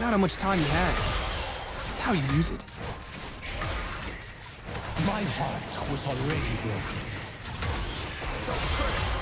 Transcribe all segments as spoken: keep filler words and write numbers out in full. It's not how much time you have. It's how you use it. My heart was already broken. Don't turn it.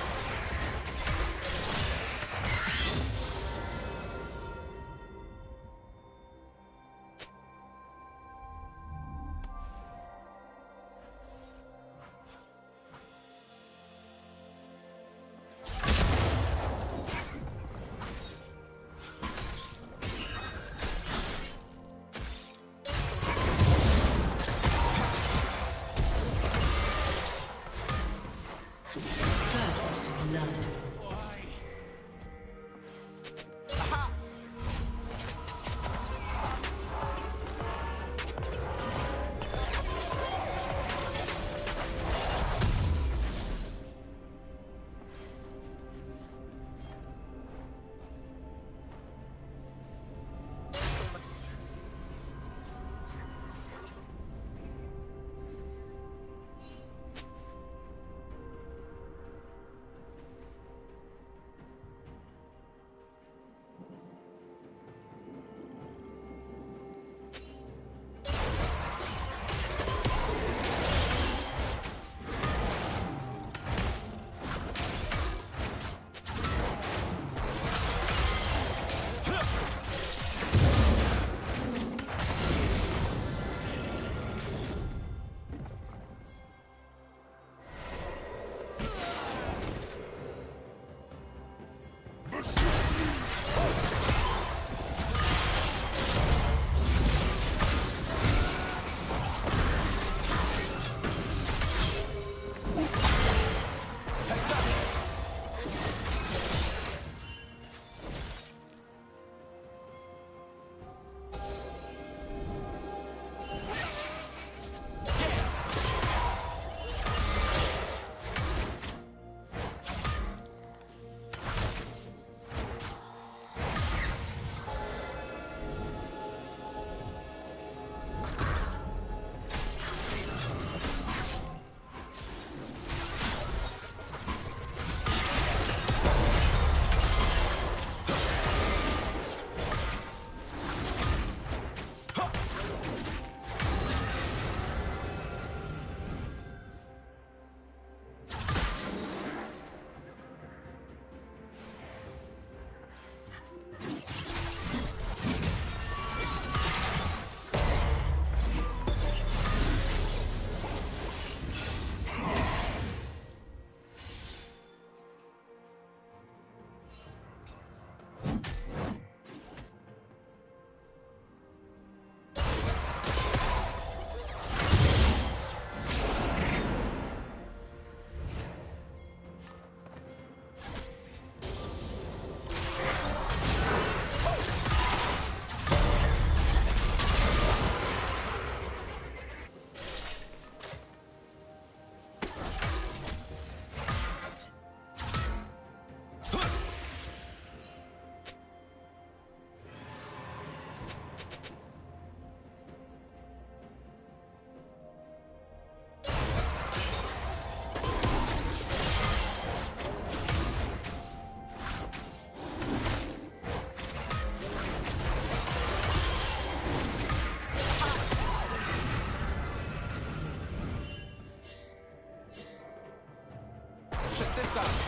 Check this out. Let's go.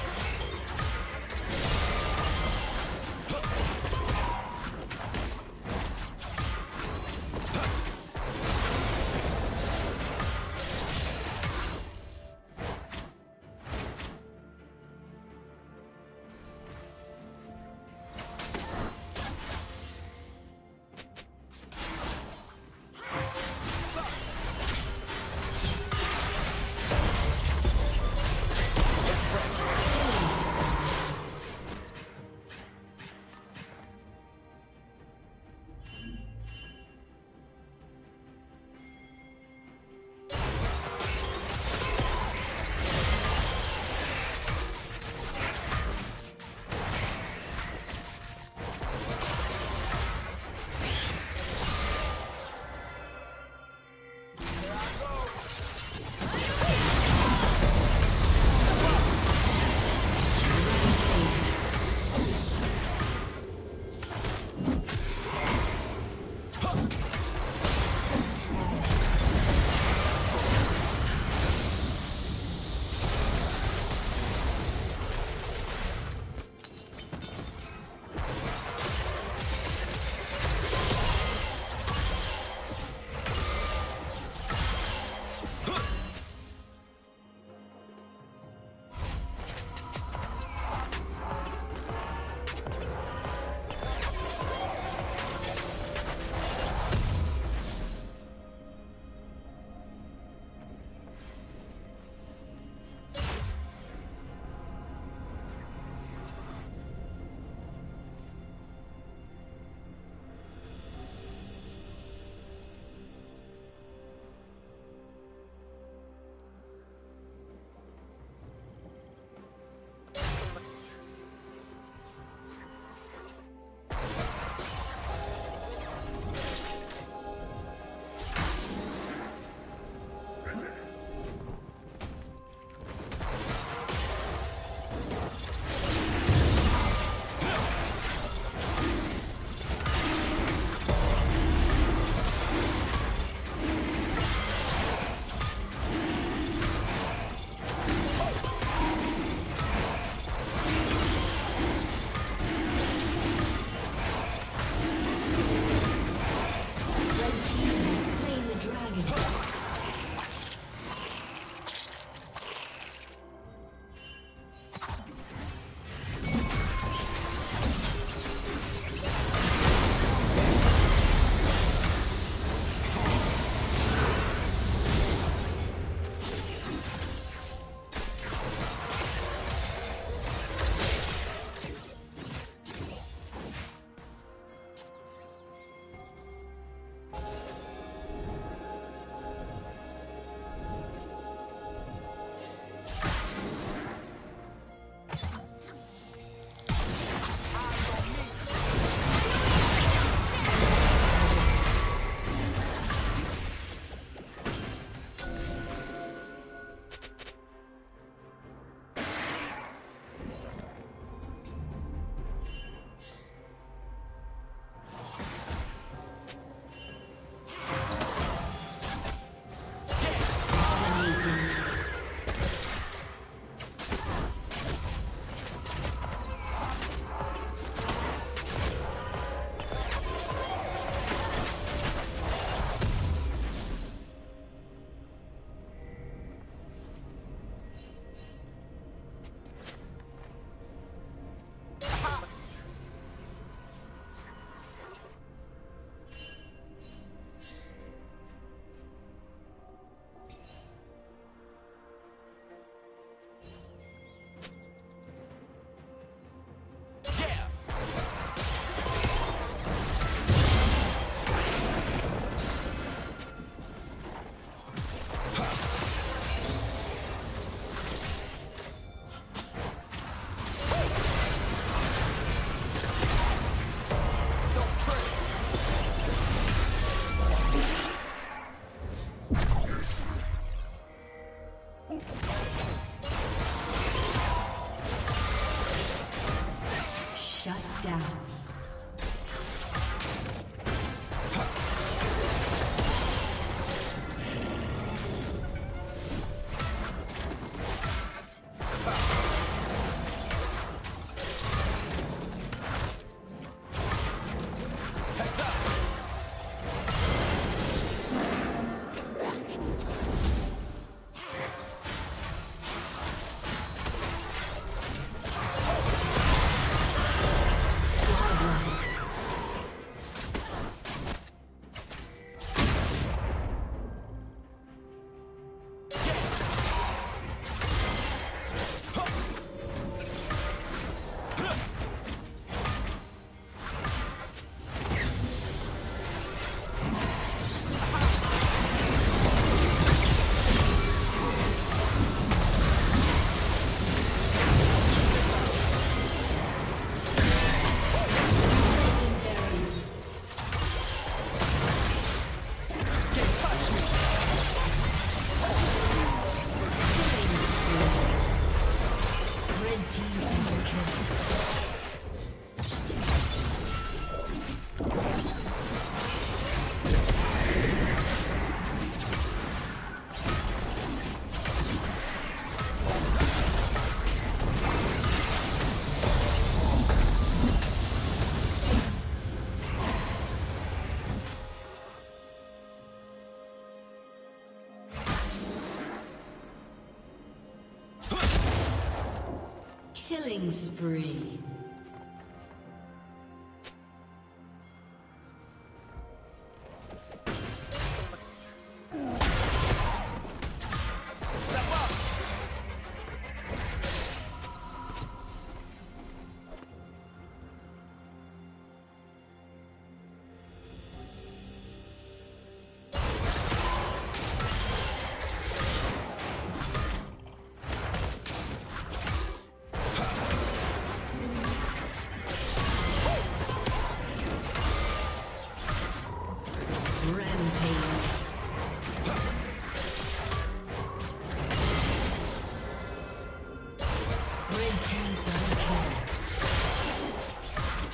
Killing spree.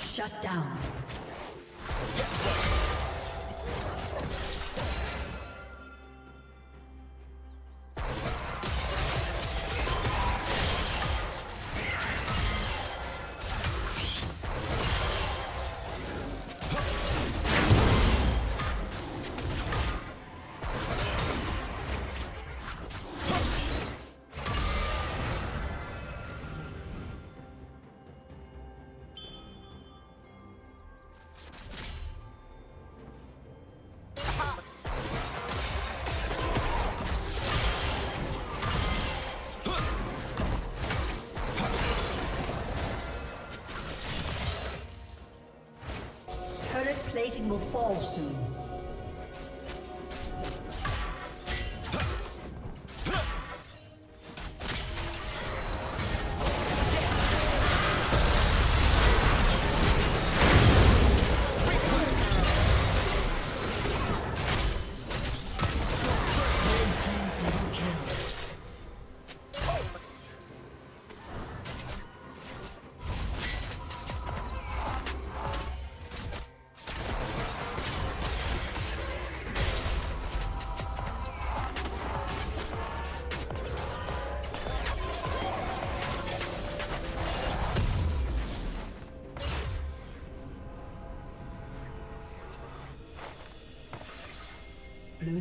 Shut down. Plating will fall soon. Blue